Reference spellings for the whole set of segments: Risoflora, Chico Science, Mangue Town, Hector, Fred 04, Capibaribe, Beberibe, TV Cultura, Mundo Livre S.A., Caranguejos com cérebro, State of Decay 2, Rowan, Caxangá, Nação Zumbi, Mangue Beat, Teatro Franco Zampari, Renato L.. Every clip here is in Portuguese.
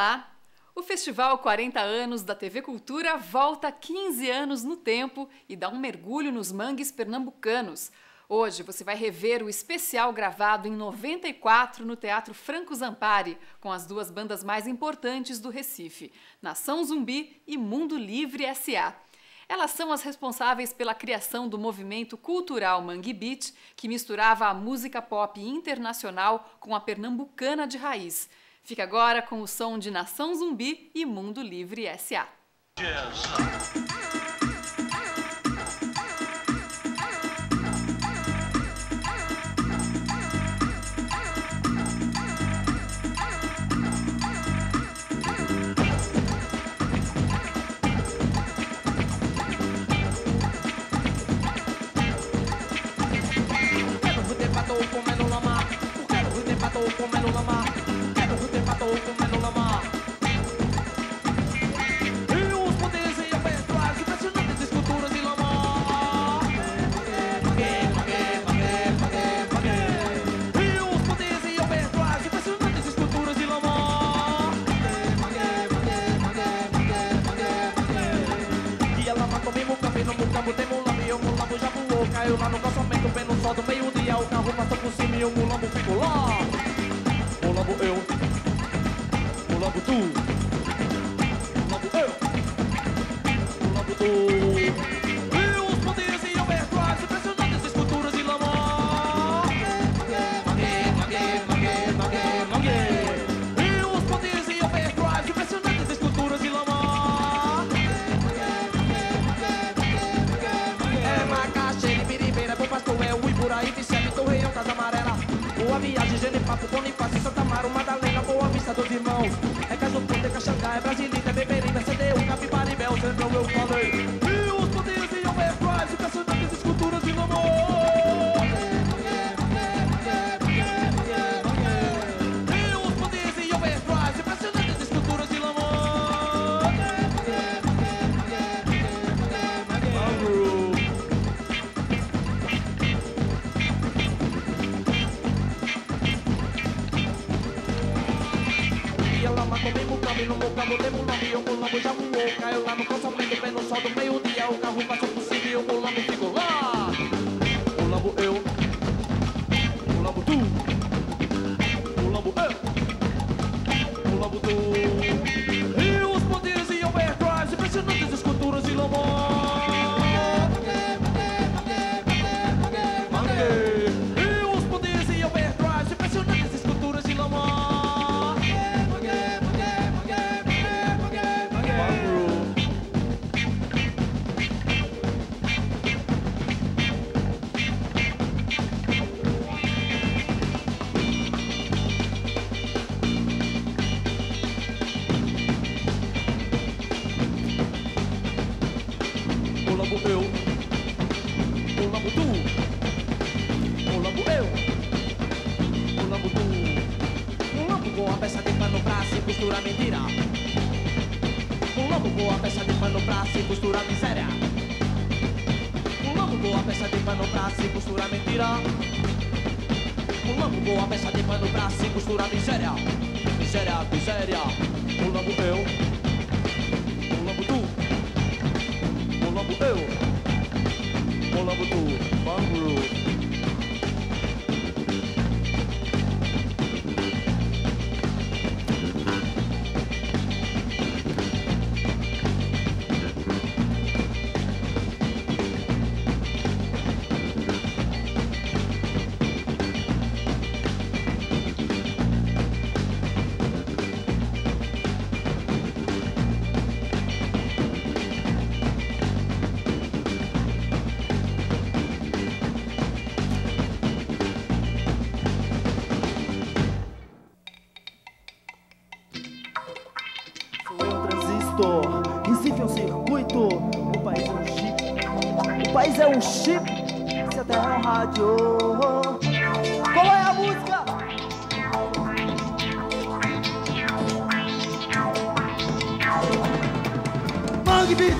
Olá! O Festival 40 Anos da TV Cultura volta 15 anos no tempo e dá um mergulho nos mangues pernambucanos. Hoje você vai rever o especial gravado em 94 no Teatro Franco Zampari, com as duas bandas mais importantes do Recife, Nação Zumbi e Mundo Livre S.A. Elas são as responsáveis pela criação do movimento cultural Mangue Beat, que misturava a música pop internacional com a pernambucana de raiz. Fica agora com o som de Nação Zumbi e Mundo Livre S.A. Caiu lá no calçamento, vendo o sol do meio-dia. O carro passou por cima e o mulambo ficou lá. Mulambo eu, mulambo tu, mulambo eu, mulambo tu. É Caju Ponte, é Caxangá, é Brasileira, é Beberibe, é CDU, Capibaribe, é o Centrão, eu falei. E os poderes iam ver quais impressionantes esculturas de Lomô. E os poderes iam ver quais impressionantes esculturas de Lomô. No mulambo tem mulambo e o mulambo já voou. Caiu lá no calçamento, bem no sol do meio-dia. O carro passou por cima e o mulambo ficou lá. Mulambo eu, mulambo tu, mulambo eu, mulambo tu. E os poderes iam ver quais impressionantes esculturas de Lomó. Mangue Beat.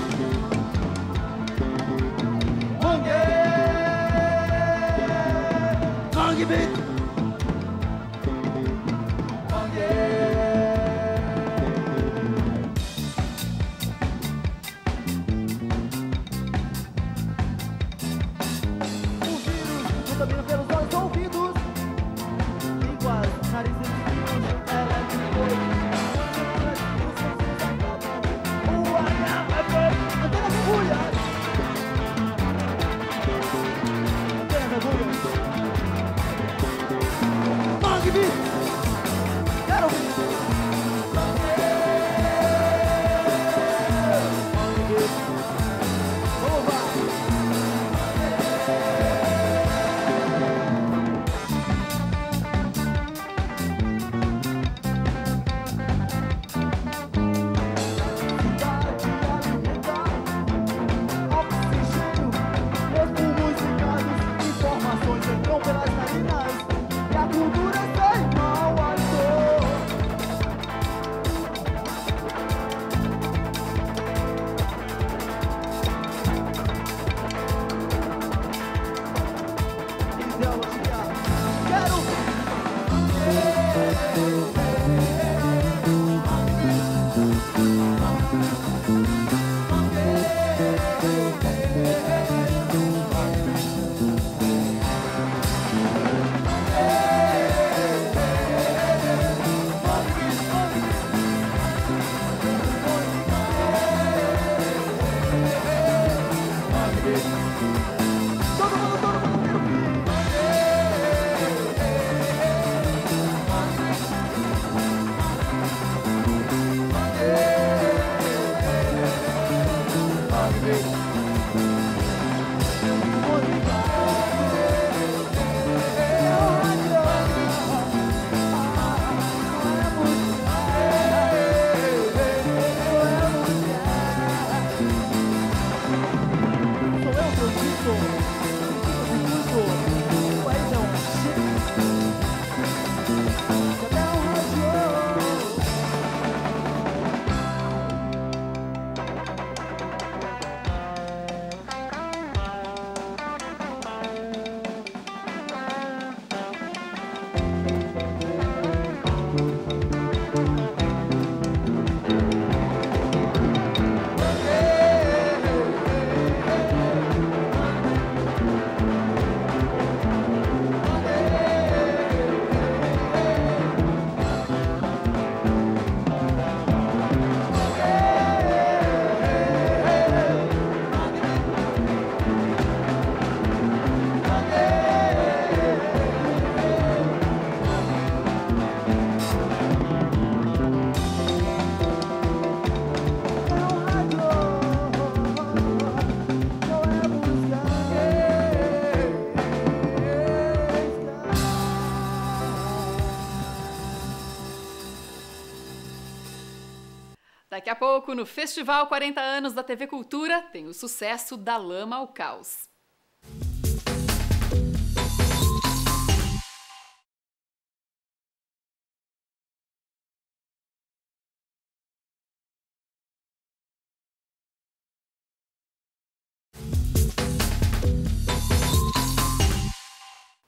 Daqui a pouco, no Festival 40 Anos da TV Cultura, tem o sucesso Da Lama ao Caos.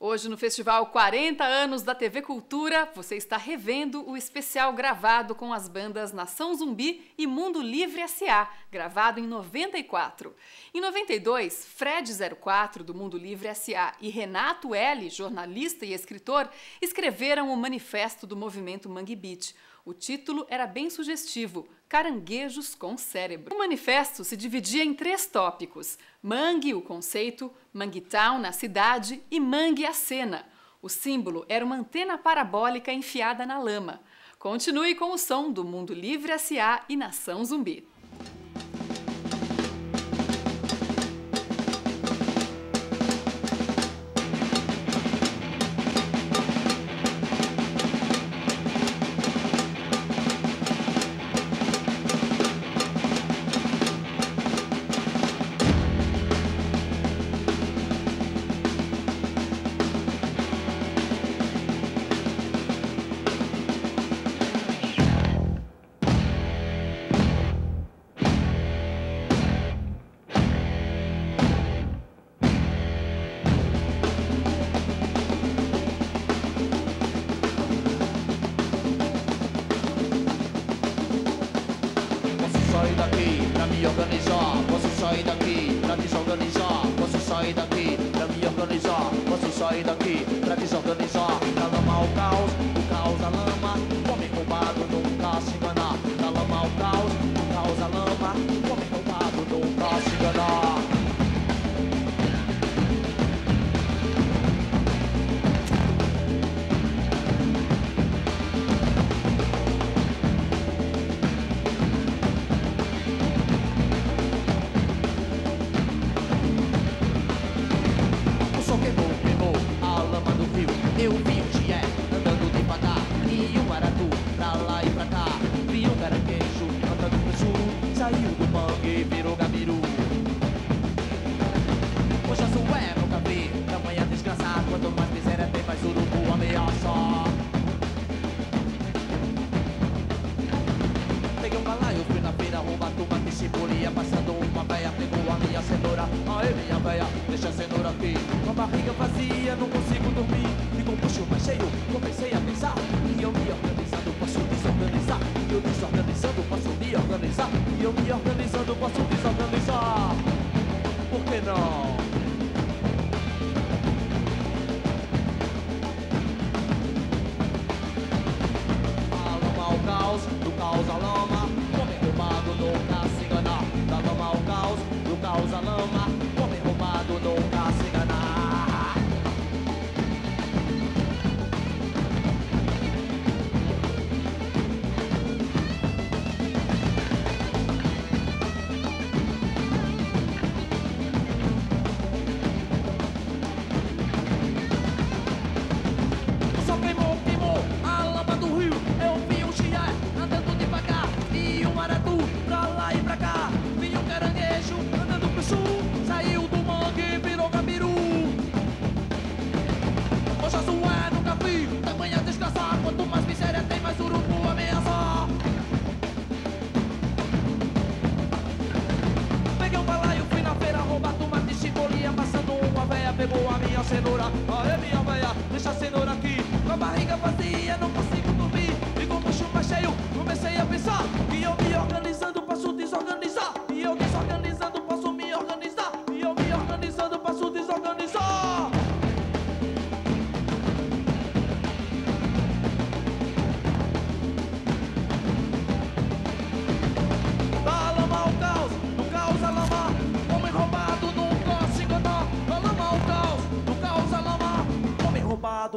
Hoje, no Festival 40 Anos da TV Cultura, você está revendo o especial gravado com as bandas Nação Zumbi e Mundo Livre S.A., gravado em 94. Em 92, Fred 04, do Mundo Livre S.A., e Renato L., jornalista e escritor, escreveram o manifesto do movimento Mangue Beat. O título era bem sugestivo, Caranguejos com Cérebro. O manifesto se dividia em três tópicos: mangue, o conceito, Mangue Town, na cidade, e mangue, a cena. O símbolo era uma antena parabólica enfiada na lama. Continue com o som do Mundo Livre S.A. e Nação Zumbi.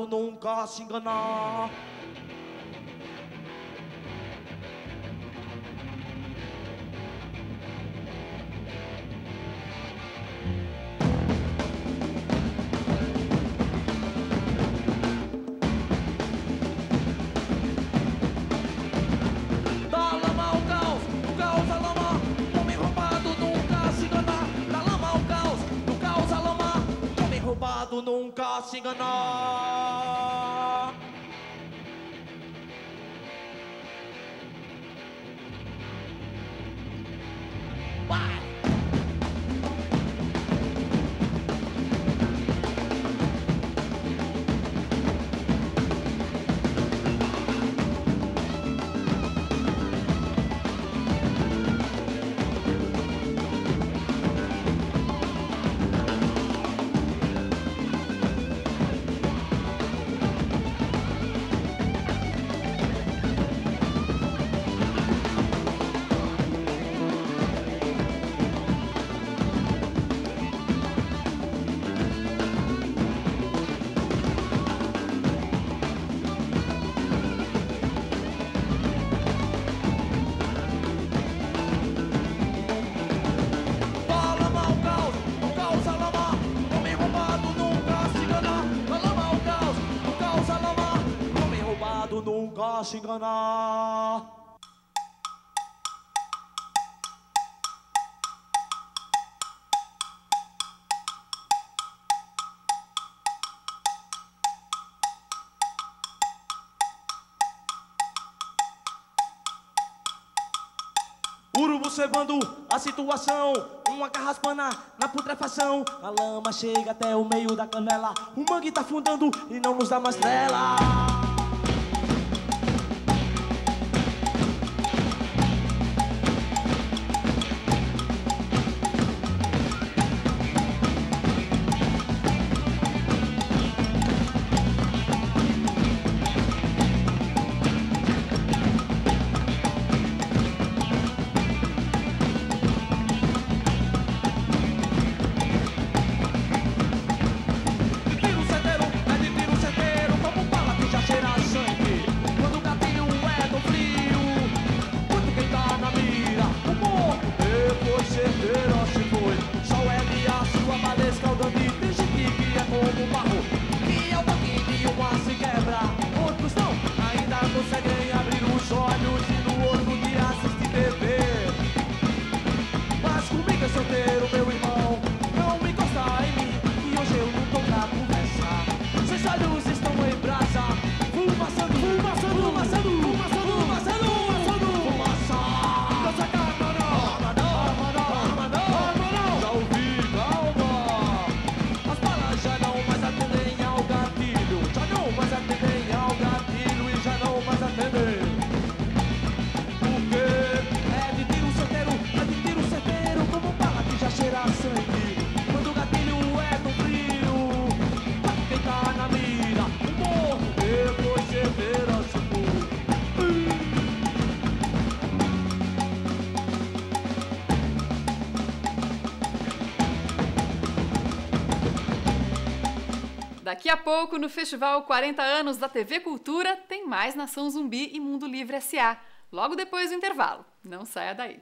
Nunca se enganar. Da lama ao caos, Ciganó. Vai! Se enganar. Urubu cebando a situação, uma carraspana na putrefação, a lama chega até o meio da canela, o mangue tá afundando e não nos dá mais trela. Daqui a pouco, no Festival 40 Anos da TV Cultura, tem mais Nação Zumbi e Mundo Livre S.A. Logo depois do intervalo. Não saia daí.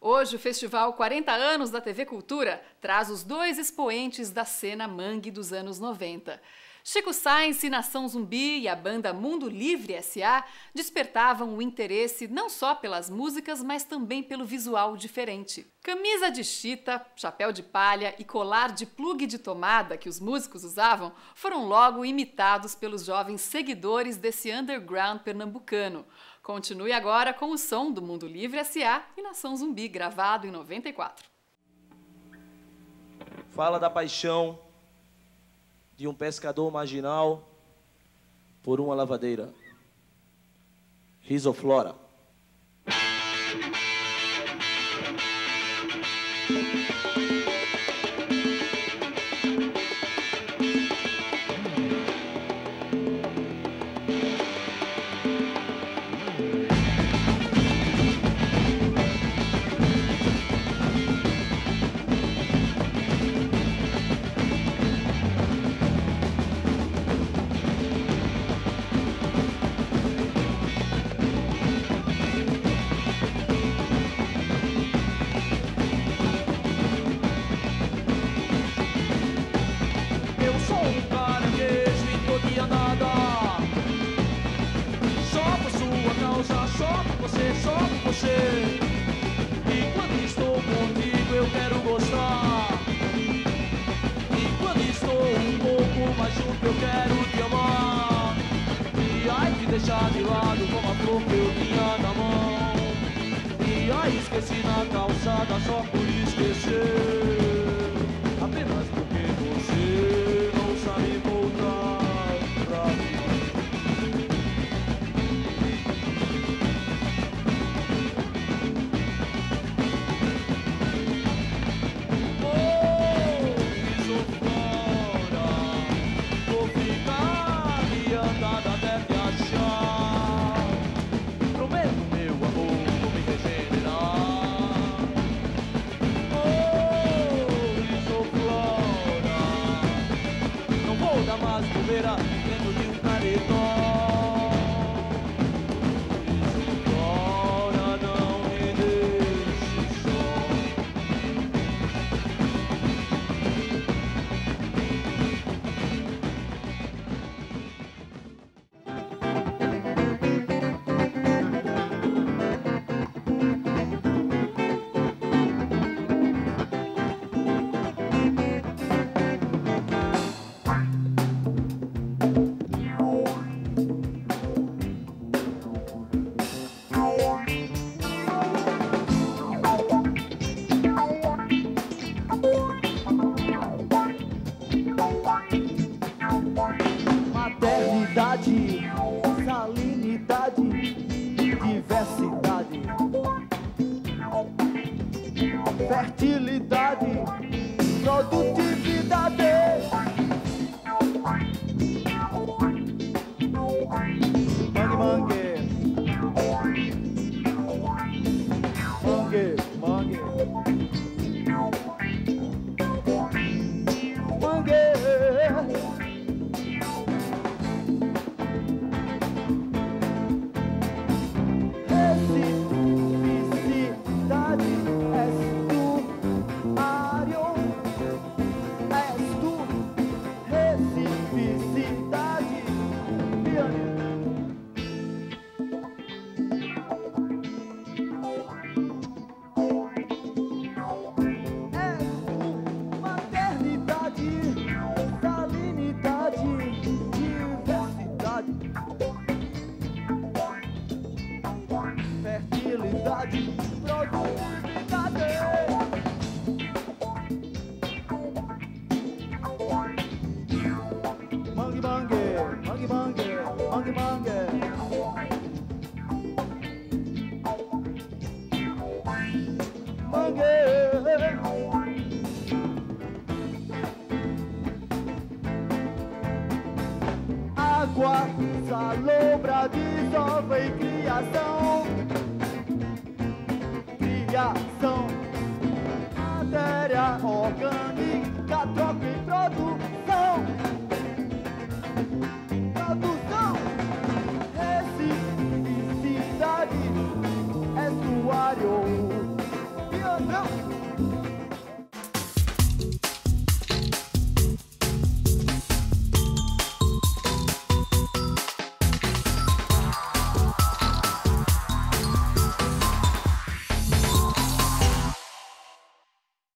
Hoje, o Festival 40 Anos da TV Cultura traz os dois expoentes da cena mangue dos anos 90. Chico Science, Nação Zumbi e a banda Mundo Livre S.A. despertavam o interesse não só pelas músicas, mas também pelo visual diferente. Camisa de chita, chapéu de palha e colar de plugue de tomada que os músicos usavam foram logo imitados pelos jovens seguidores desse underground pernambucano. Continue agora com o som do Mundo Livre S.A. e Nação Zumbi, gravado em 94. Fala da paixão de um pescador marginal por uma lavadeira. Risoflora. Só por você. deixar de lado como a flor que eu tinha na mão. E a esqueci na calçada só por esquecer, apenas porque você não sabe voltar pra mim. Vou me sofrer, vou ficar me andando até me achar. Prometo, meu amor, vou me regenerar. Vou me sofrer, não vou dar mais bobeira dentro de um paredão. Criação, matéria orgânica, troca em produto.